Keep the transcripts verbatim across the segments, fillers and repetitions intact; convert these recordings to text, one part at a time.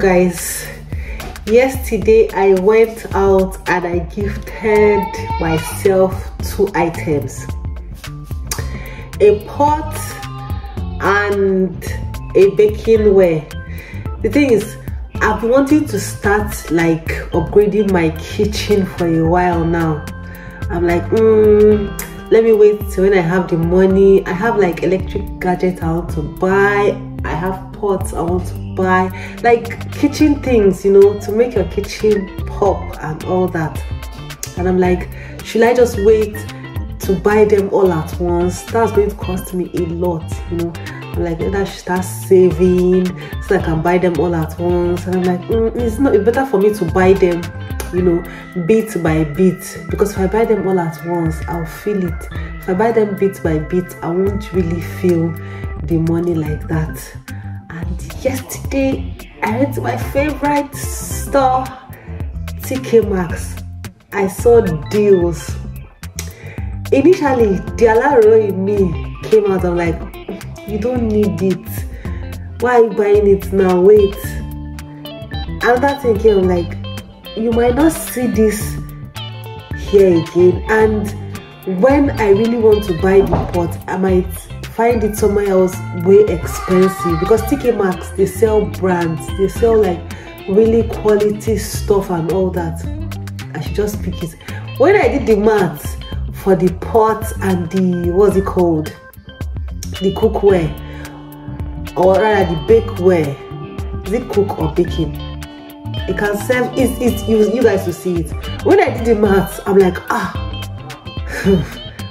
guys, yesterday I went out and I gifted myself two items, a pot and a bakingware. The thing is, I've been wanting to start like upgrading my kitchen for a while now. I'm like, mm, let me wait till when I have the money. I have like electric gadgets I want to buy. I have pots I want to buy. Like kitchen things, you know, to make your kitchen pop and all that. And I'm like, should I just wait to buy them all at once? That's going to cost me a lot, you know. I'm like, either I should start saving so I can buy them all at once. And I'm like, mm, it's not, it's better for me to buy them, you know, bit by bit, because if I buy them all at once, I'll feel it. If I buy them bit by bit, I won't really feel the money like that. And yesterday I went to my favorite store, T K Maxx. I saw deals. Initially the Alaro in me came out of like, you don't need it, why are you buying it now, wait. Another thing came like, you might not see this here again, and when I really want to buy the pot, I might find it somewhere else way expensive, because T K Maxx, they sell brands, they sell like really quality stuff and all that. I should just pick it. When I did the math for the pot and the, what's it called, the cookware, or rather the bakeware, is it cook or baking? It can serve, it's, it's, you, you guys will see it. When I did the maths, I'm like, ah,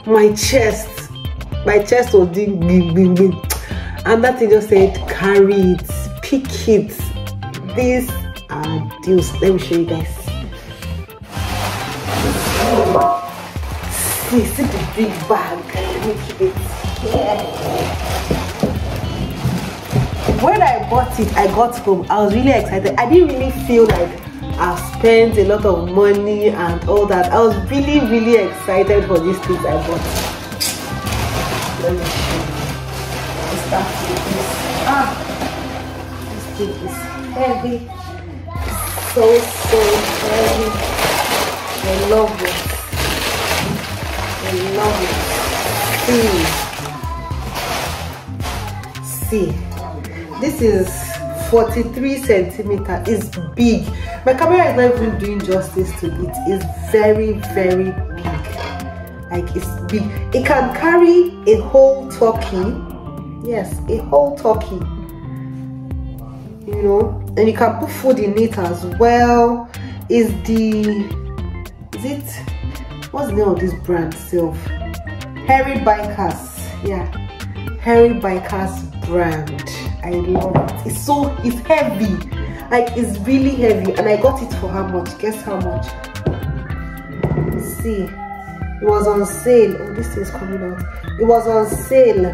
my chest, my chest was doing bing, bing, bing. And that thing just said, carry it, pick it. These are deals. Let me show you guys. See, see the big bag. Let me keep it. Yeah. When I bought it, I got home, I was really excited. I didn't really feel like I've spent a lot of money and all that. I was really, really excited for these things I bought. Let me show you. Let's start with this. Ah, this thing is heavy. It's so, so heavy. I love it. I love it. See. See. This is forty-three centimeters. It's big. My camera is not even doing justice to it. It's very, very big. Like, it's big. It can carry a whole turkey. Yes, a whole turkey. You know, and you can put food in it as well. Is the, is it, what's the name of this brand itself? Harry Bikers. Yeah, Harry Bikers brand. I love it. It's so, it's heavy. Like, it's really heavy. And I got it for how much? Guess how much? Let's see. It was on sale. Oh, this is coming out. It was on sale.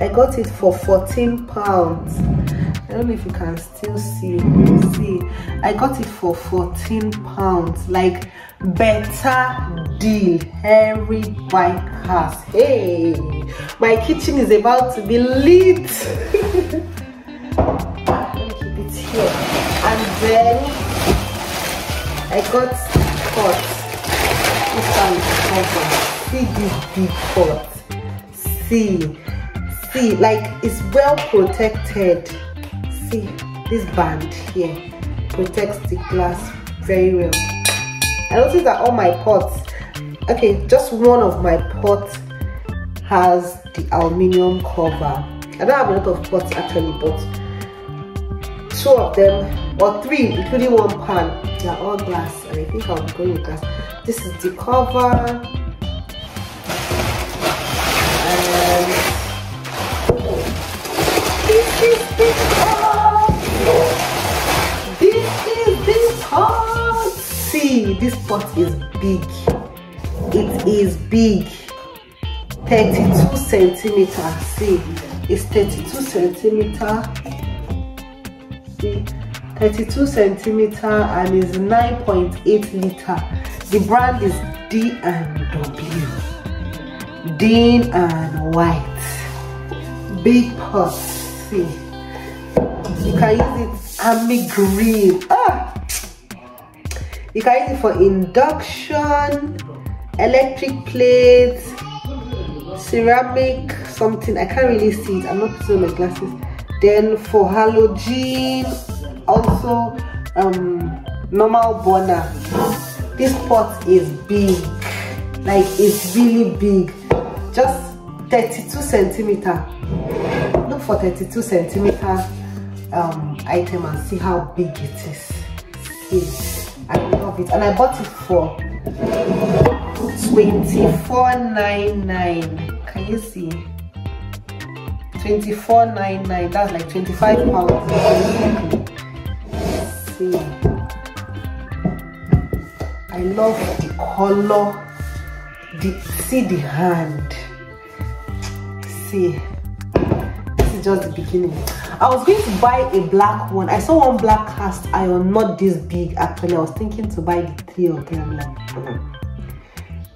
I got it for fourteen pounds. I don't know if you can still see. See, I got it for fourteen pounds. Like, better deal. Harry Bikers. Hey, my kitchen is about to be lit. Let me keep it here. And then I got pot. This one is covered. See this big pot. See, see, like it's well protected. See this band here protects the glass very well. I noticed that all my pots, okay, just one of my pots has the aluminium cover. I don't have a lot of pots actually, but two of them or three, including one pan, they are all glass, and I think I'll be going with glass. This is the cover, and this is the pot. This is the pot. See, this pot is big. It is big. thirty-two centimeters. See, it's thirty-two centimeter. See, thirty-two centimeter, and it's nine point eight liter. The brand is Dean and Dean and White. Big pot. See, You can use it army green. Ah! You can use it for induction, electric plates, ceramic something. I can't really see it. I'm not putting on my glasses. Then for halogen, also um normal burner. This pot is big, like it's really big. Just thirty-two centimeter. Look for thirty-two centimeter um item and see how big it is. See, I love it, and I bought it for twenty-four ninety-nine. Can you see? twenty-four ninety-nine. That's like twenty-five pounds. Let's see, I love the color. The, see the hand. See, this is just the beginning. I was going to buy a black one. I saw one black cast iron, not this big actually. I was thinking to buy the three of them. Like, mm,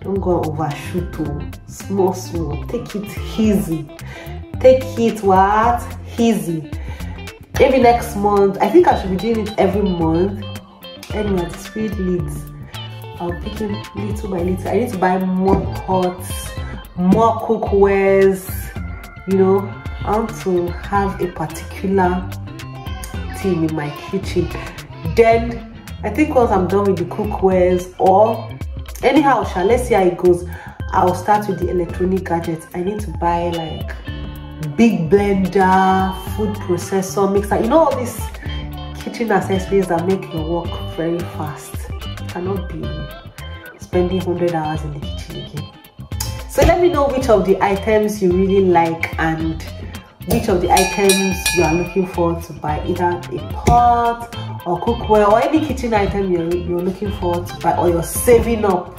don't go overshoot. Small, small. Take it easy. Take it what? Easy. Every next month. I think I should be doing it every month. Anyway, it's free leads. I'll pick it little by little. I need to buy more pots, more cookwares. You know, I want to have a particular theme in my kitchen. Then, I think once I'm done with the cookwares, or anyhow, shall let's see how it goes. I'll start with the electronic gadgets. I need to buy like big blender, food processor, mixer. You know, all these kitchen accessories that make your work very fast. Cannot be spending one hundred hours in the kitchen again. So let me know which of the items you really like and which of the items you are looking forward to buy, either a pot or cookware or any kitchen item you're, you're looking forward to buy or you're saving up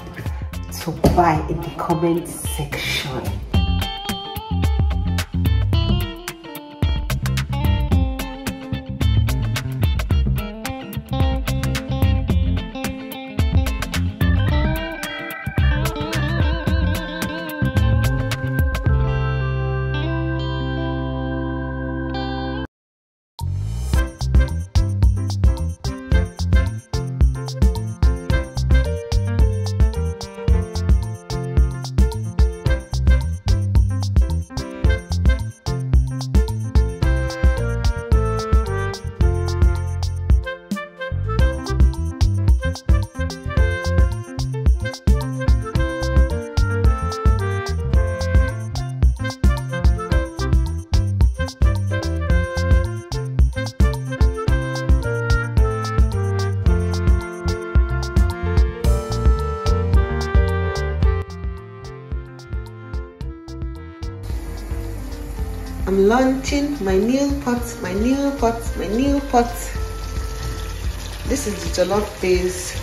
to buy in the comment section. I'm launching my new pot, my new pot, my new pot. This is the jollof base.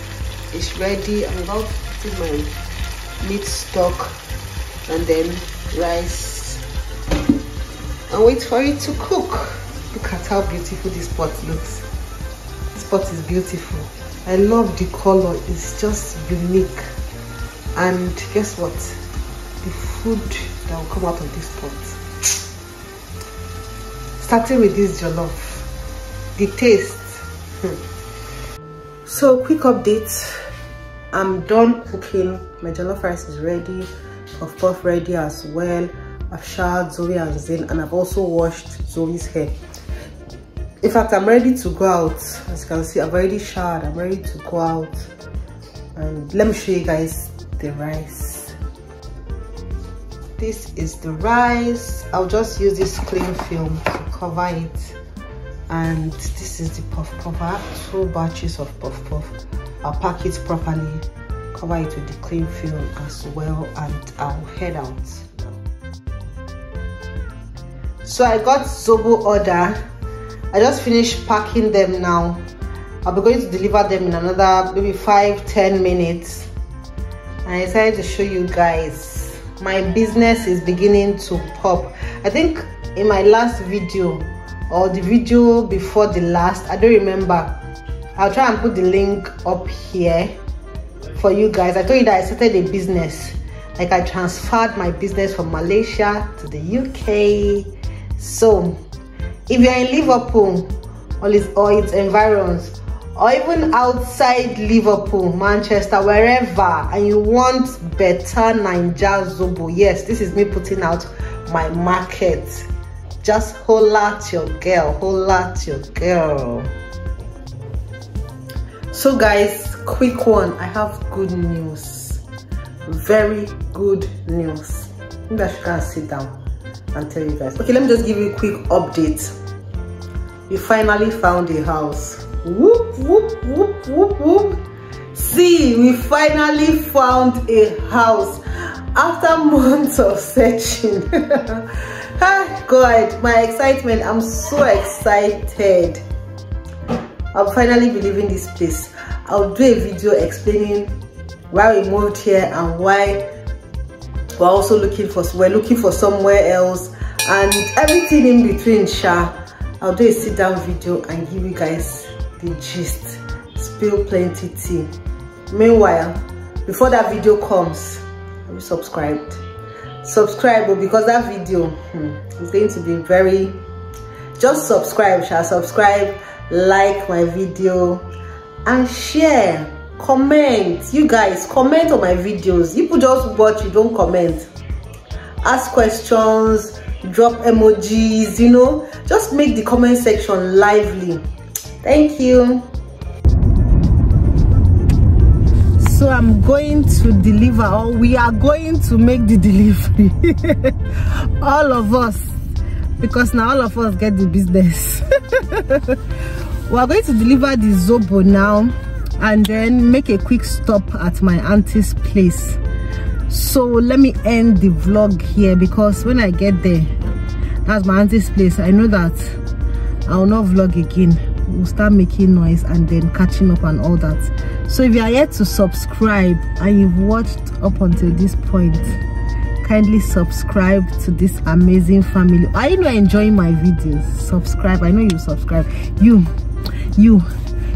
It's ready. I'm about to put my meat stock and then rice and wait for it to cook. Look at how beautiful this pot looks. This pot is beautiful. I love the color. It's just unique. And guess what? The food that will come out of this pot. Starting with this jollof, the taste. Hmm. So quick update, I'm done cooking. My jollof rice is ready, puff puff ready as well. I've showered Zoe and Zane, and I've also washed Zoe's hair. In fact, I'm ready to go out. As you can see, I've already showered, I'm ready to go out. And let me show you guys the rice. This is the rice. I'll just use this cling film to cover it, and this is the puff puff. I have two batches of puff puff. I'll pack it properly, cover it with the cling film as well, and I'll head out. So I got Zobo order. I just finished packing them now. I'll be going to deliver them in another maybe five to ten minutes, and I decided to show you guys my business is beginning to pop. I think in my last video or the video before the last, I don't remember, I'll try and put the link up here for you guys. I told you that I started a business, like I transferred my business from Malaysia to the U K. So if you're in Liverpool or its, or its environs, or even outside Liverpool, Manchester, wherever, and you want better Naija Zobo, yes, this is me putting out my market. Just holla at your girl, holla at your girl. So guys, quick one, I have good news, very good news. Maybe I should go and sit down and tell you guys. Okay, let me just give you a quick update. We finally found a house. Whoop, whoop, whoop, whoop, whoop. See, we finally found a house after months of searching. Oh God, my excitement, I'm so excited. I'll finally be leaving this place. I'll do a video explaining why we moved here and why we're also looking for, we're looking for somewhere else and everything in between, sha. I'll do a sit down video and give you guys the gist, spill plenty tea. Meanwhile, before that video comes, have you subscribed? Subscribe, because that video hmm, is going to be very, just subscribe, shall subscribe, like my video and share, comment. You guys comment on my videos. People just watch, you don't comment. Ask questions, drop emojis, you know, just make the comment section lively. Thank you. So I'm going to deliver, or we are going to make the delivery. All of us, because now all of us get the business. We are going to deliver the Zobo now and then make a quick stop at my auntie's place. So let me end the vlog here, because when I get there, that's my auntie's place, I know that I will not vlog again. We'll start making noise and then catching up and all that. So if you are yet to subscribe and you've watched up until this point, kindly subscribe to this amazing family. I know you're enjoying my videos. Subscribe. I know you subscribe. You, you,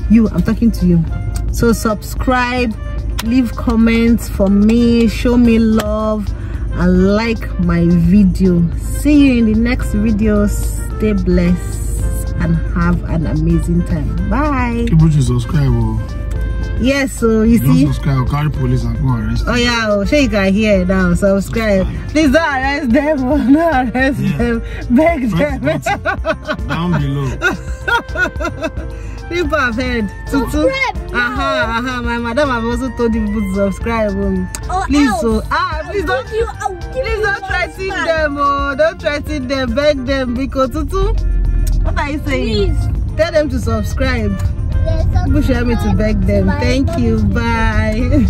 you, I'm talking to you. So subscribe. Leave comments for me, show me love and like my video. See you in the next video. Stay blessed and have an amazing time. Bye. People should subscribe. Yes, so you, you see, don't subscribe, carry police and go arrest them. Oh yeah, oh, sure you can hear now. Subscribe, please. Don't arrest them, don't arrest yeah. them, beg them. Down below. People have heard. Subscribe. Aha, aha. My madam have also told you people to subscribe. Um, or please, else. So, ah, please don't. You, please don't threaten them. Oh, don't threaten them. Beg them, because Tutu. What are you saying? Please tell them to subscribe. People should help me to beg them. Bye. Thank you. Bye.